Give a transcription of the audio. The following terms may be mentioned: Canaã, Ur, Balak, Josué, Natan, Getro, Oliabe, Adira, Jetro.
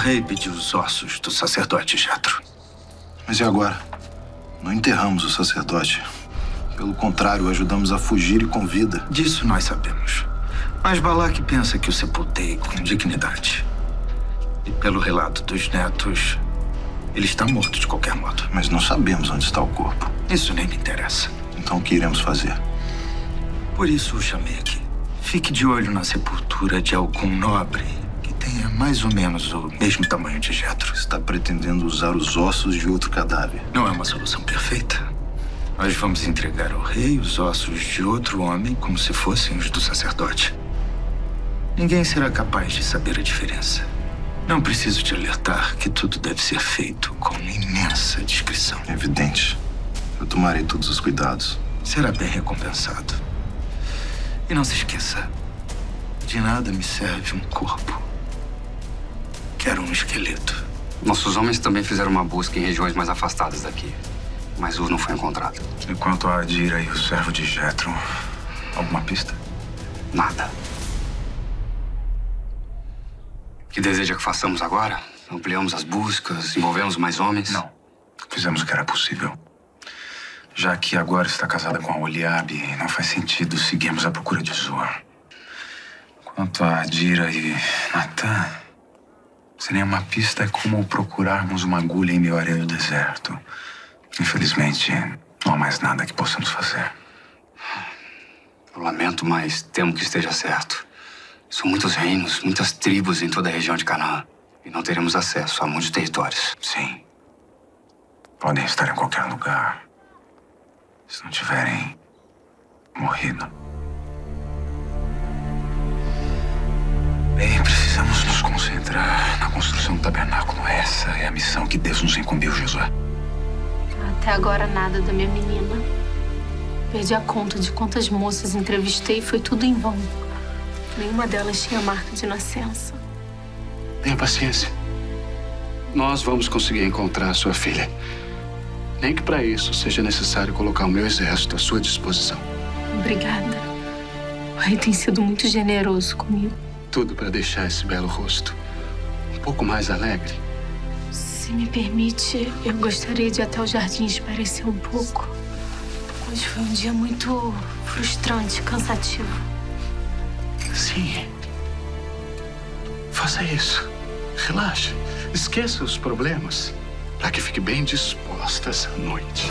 rei pediu os ossos do sacerdote Jetro. Mas e agora? Não enterramos o sacerdote. Pelo contrário, o ajudamos a fugir e com vida. Disso nós sabemos. Mas Balak pensa que o sepultei com dignidade. E pelo relato dos netos, ele está morto de qualquer modo. Mas não sabemos onde está o corpo. Isso nem me interessa. Então o que iremos fazer? Por isso o chamei aqui. Fique de olho na sepultura de algum nobre que tenha mais ou menos o mesmo tamanho de Getro. Está pretendendo usar os ossos de outro cadáver. Não é uma solução perfeita. Nós vamos entregar ao rei os ossos de outro homem como se fossem os do sacerdote. Ninguém será capaz de saber a diferença. Não preciso te alertar que tudo deve ser feito com imensa discrição. É evidente. Eu tomarei todos os cuidados. Será bem recompensado. E não se esqueça, de nada me serve um corpo. Quero um esqueleto. Nossos homens também fizeram uma busca em regiões mais afastadas daqui. Mas Ur não foi encontrado. E quanto a Adira e o servo de Jetro, alguma pista? Nada. O que deseja que façamos agora? Ampliamos as buscas, envolvemos mais homens? Não. Fizemos o que era possível. Já que agora está casada com a Oliabe, não faz sentido seguirmos à procura de Ur. Quanto a Adira e Natan, sem nenhuma pista é como procurarmos uma agulha em meio à areia do deserto. Infelizmente, não há mais nada que possamos fazer. Eu lamento, mas temo que esteja certo. São muitos reinos, muitas tribos em toda a região de Canaã. E não teremos acesso a muitos territórios. Sim. Podem estar em qualquer lugar. Se não tiverem morrido. Bem, precisamos nos concentrar na construção do tabernáculo. Essa é a missão que Deus nos incumbiu, Josué. Até agora nada da minha menina. Perdi a conta de quantas moças entrevistei e foi tudo em vão. Nenhuma delas tinha marca de nascença. Tenha paciência. Nós vamos conseguir encontrar a sua filha. Nem que para isso seja necessário colocar o meu exército à sua disposição. Obrigada. O rei tem sido muito generoso comigo. Tudo para deixar esse belo rosto um pouco mais alegre. Se me permite, eu gostaria de ir até o jardim espairecer um pouco. Hoje foi um dia muito frustrante, cansativo. Sim. Faça isso. Relaxe. Esqueça os problemas. Para que fique bem disposta essa noite.